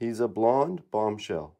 He's a blonde bombshell.